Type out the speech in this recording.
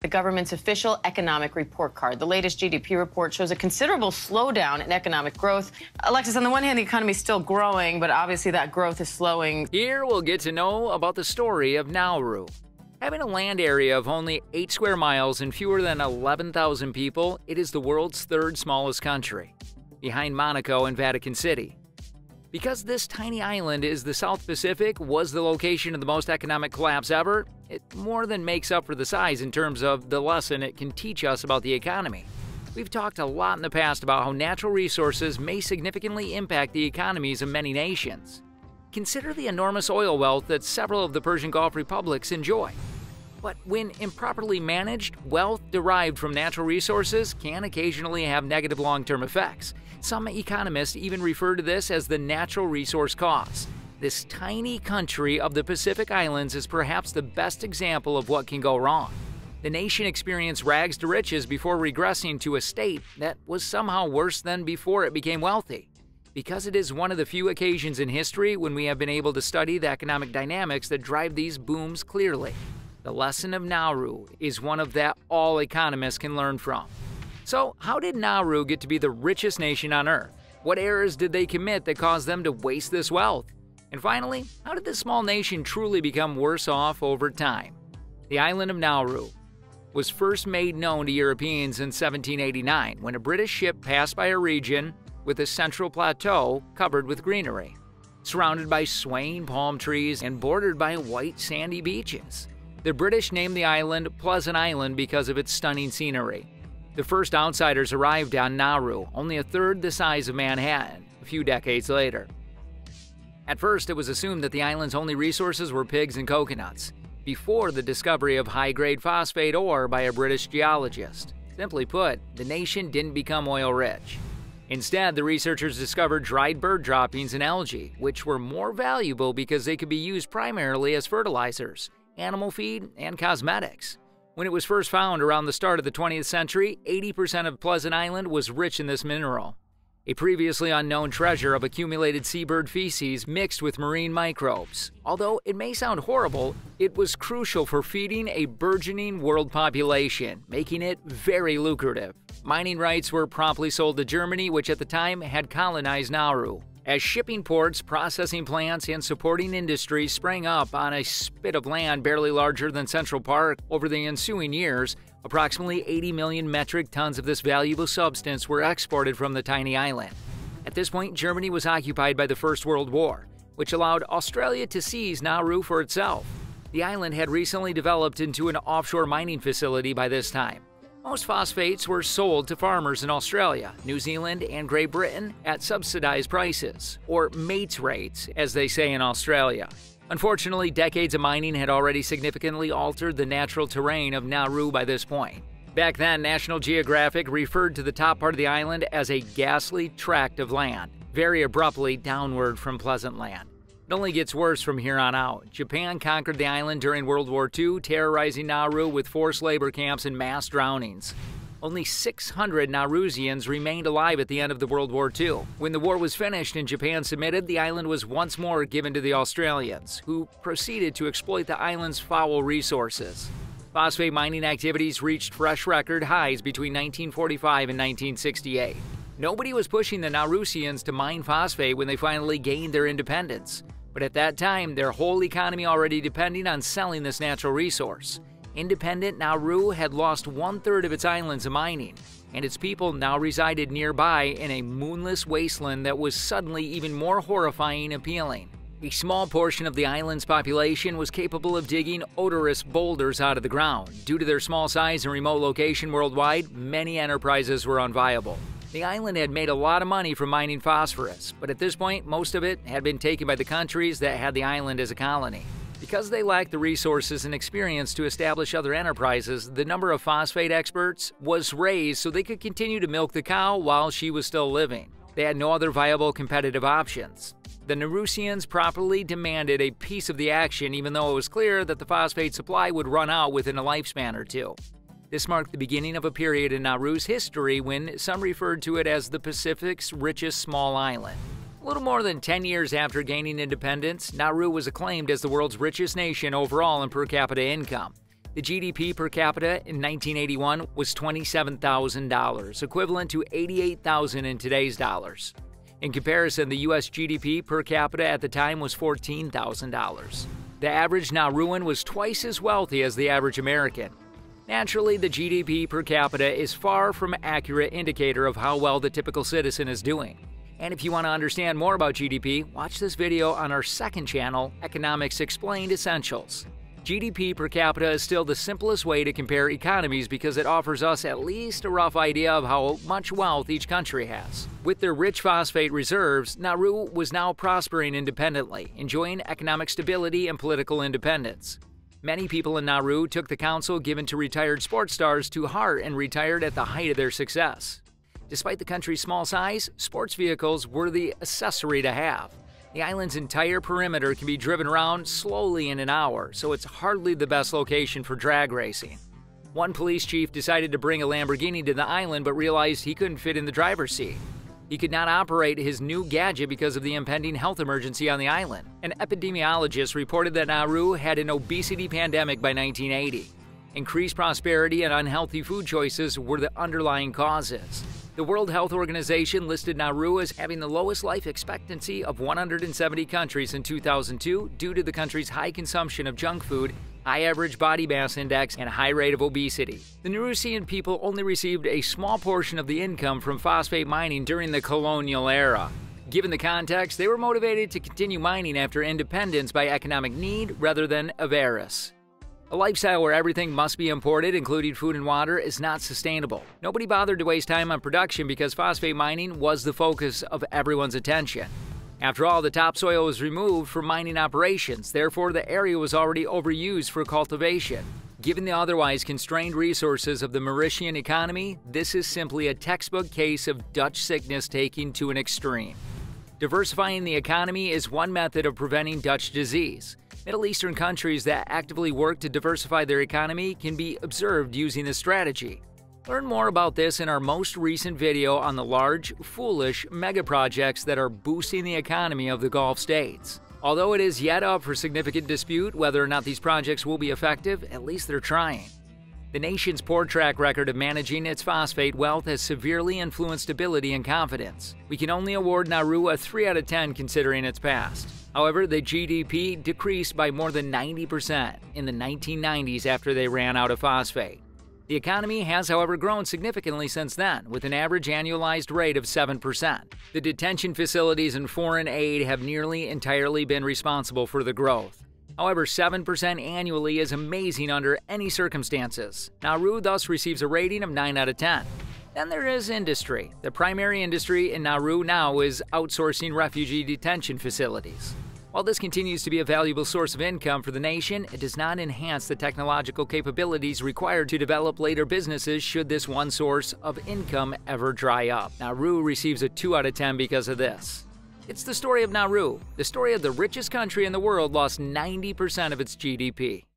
The government's official economic report card. The latest GDP report shows a considerable slowdown in economic growth. Alexis, on the one hand, the economy is still growing, but obviously that growth is slowing. Here we'll get to know about the story of Nauru. Having a land area of only 8 square miles and fewer than 11,000 people, it is the world's third smallest country, behind Monaco and Vatican City. Because this tiny island in the South Pacific was the location of the most economic collapse ever, it more than makes up for the size in terms of the lesson it can teach us about the economy. We've talked a lot in the past about how natural resources may significantly impact the economies of many nations. Consider the enormous oil wealth that several of the Persian Gulf republics enjoy. But when improperly managed, wealth derived from natural resources can occasionally have negative long-term effects. Some economists even refer to this as the natural resource cost. This tiny country of the Pacific Islands is perhaps the best example of what can go wrong. The nation experienced rags to riches before regressing to a state that was somehow worse than before it became wealthy. Because it is one of the few occasions in history when we have been able to study the economic dynamics that drive these booms clearly. The lesson of Nauru is one of that all economists can learn from. So, how did Nauru get to be the richest nation on Earth? What errors did they commit that caused them to waste this wealth? And finally, how did this small nation truly become worse off over time? The island of Nauru was first made known to Europeans in 1789 when a British ship passed by a region with a central plateau covered with greenery, surrounded by swaying palm trees and bordered by white sandy beaches. The British named the island Pleasant Island because of its stunning scenery. The first outsiders arrived on Nauru, only a third the size of Manhattan, a few decades later. At first, it was assumed that the island's only resources were pigs and coconuts, before the discovery of high-grade phosphate ore by a British geologist. Simply put, the nation didn't become oil-rich. Instead, the researchers discovered dried bird droppings and algae, which were more valuable because they could be used primarily as fertilizers, animal feed, and cosmetics. When it was first found around the start of the 20th century, 80% of Pleasant Island was rich in this mineral, a previously unknown treasure of accumulated seabird feces mixed with marine microbes. Although it may sound horrible, it was crucial for feeding a burgeoning world population, making it very lucrative. Mining rights were promptly sold to Germany, which at the time had colonized Nauru, as shipping ports, processing plants, and supporting industries sprang up on a spit of land barely larger than Central Park. Over the ensuing years, approximately 80 million metric tons of this valuable substance were exported from the tiny island. At this point, Germany was occupied by the First World War, which allowed Australia to seize Nauru for itself. The island had recently developed into an offshore mining facility by this time. Most phosphates were sold to farmers in Australia, New Zealand, and Great Britain at subsidized prices, or mates rates, as they say in Australia. Unfortunately, decades of mining had already significantly altered the natural terrain of Nauru by this point. Back then, National Geographic referred to the top part of the island as a ghastly tract of land, very abruptly downward from Pleasant Land. It only gets worse from here on out. Japan conquered the island during World War II, terrorizing Nauru with forced labor camps and mass drownings. Only 600 Naurusians remained alive at the end of the World War II. When the war was finished and Japan submitted, the island was once more given to the Australians, who proceeded to exploit the island's foul resources. Phosphate mining activities reached fresh record highs between 1945 and 1968. Nobody was pushing the Naurusians to mine phosphate when they finally gained their independence. But at that time, their whole economy already depending on selling this natural resource. Independent Nauru had lost one-third of its islands to mining, and its people now resided nearby in a moonless wasteland that was suddenly even more horrifying and appealing. A small portion of the island's population was capable of digging odorous boulders out of the ground. Due to their small size and remote location worldwide, many enterprises were unviable. The island had made a lot of money from mining phosphorus, but at this point, most of it had been taken by the countries that had the island as a colony. Because they lacked the resources and experience to establish other enterprises, the number of phosphate experts was raised so they could continue to milk the cow while she was still living. They had no other viable competitive options. The Naurusians properly demanded a piece of the action, even though it was clear that the phosphate supply would run out within a lifespan or two. This marked the beginning of a period in Nauru's history when some referred to it as the Pacific's richest small island. A little more than 10 years after gaining independence, Nauru was acclaimed as the world's richest nation overall in per capita income. The GDP per capita in 1981 was $27,000, equivalent to $88,000 in today's dollars. In comparison, the U.S. GDP per capita at the time was $14,000. The average Nauruan was twice as wealthy as the average American. Naturally, the GDP per capita is far from an accurate indicator of how well the typical citizen is doing. And if you want to understand more about GDP, watch this video on our second channel, Economics Explained Essentials. GDP per capita is still the simplest way to compare economies because it offers us at least a rough idea of how much wealth each country has. With their rich phosphate reserves, Nauru was now prospering independently, enjoying economic stability and political independence. Many people in Nauru took the counsel given to retired sports stars to heart and retired at the height of their success. Despite the country's small size, sports vehicles were the accessory to have. The island's entire perimeter can be driven around slowly in an hour, so it's hardly the best location for drag racing. One police chief decided to bring a Lamborghini to the island but realized he couldn't fit in the driver's seat. He could not operate his new gadget because of the impending health emergency on the island. An epidemiologist reported that Nauru had an obesity pandemic by 1980. Increased prosperity and unhealthy food choices were the underlying causes. The World Health Organization listed Nauru as having the lowest life expectancy of 170 countries in 2002 due to the country's high consumption of junk food, high average body mass index, and high rate of obesity. The Nauruan people only received a small portion of the income from phosphate mining during the colonial era. Given the context, they were motivated to continue mining after independence by economic need rather than avarice. A lifestyle where everything must be imported, including food and water, is not sustainable. Nobody bothered to waste time on production because phosphate mining was the focus of everyone's attention. After all, the topsoil was removed for mining operations, therefore the area was already overused for cultivation. Given the otherwise constrained resources of the Mauritian economy, this is simply a textbook case of Dutch sickness taken to an extreme. Diversifying the economy is one method of preventing Dutch disease. Middle Eastern countries that actively work to diversify their economy can be observed using this strategy. Learn more about this in our most recent video on the large, foolish megaprojects that are boosting the economy of the Gulf states. Although it is yet up for significant dispute whether or not these projects will be effective, at least they're trying. The nation's poor track record of managing its phosphate wealth has severely influenced stability and confidence. We can only award Nauru a 3 out of 10 considering its past. However, the GDP decreased by more than 90% in the 1990s after they ran out of phosphate. The economy has, however, grown significantly since then, with an average annualized rate of 7%. The detention facilities and foreign aid have nearly entirely been responsible for the growth. However, 7% annually is amazing under any circumstances. Nauru thus receives a rating of 9 out of 10. Then there is industry. The primary industry in Nauru now is outsourcing refugee detention facilities. While this continues to be a valuable source of income for the nation, it does not enhance the technological capabilities required to develop later businesses should this one source of income ever dry up. Nauru receives a 2 out of 10 because of this. It's the story of Nauru, the story of the richest country in the world lost 90% of its GDP.